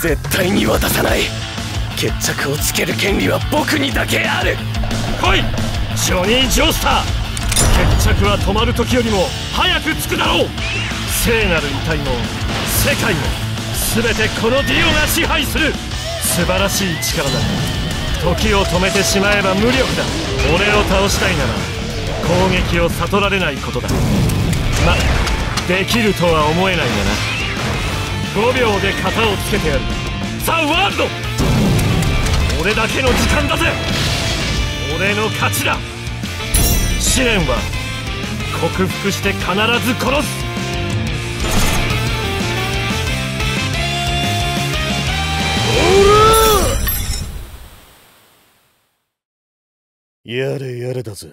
絶対に渡さない。決着をつける権利は僕にだけある。来いジョニー・ジョースター。決着は止まる時よりも早くつくだろう。聖なる遺体も世界も全てこのディオが支配する。素晴らしい力だ。時を止めてしまえば無力だ。俺を倒したいなら攻撃を悟られないことだ。ま、できるとは思えないんだな。5秒で型をつけてやる。ザ・ワールド。俺だけの時間だぜ。俺の勝ちだ。試練は克服して必ず殺す。おら！やれやれだぜ。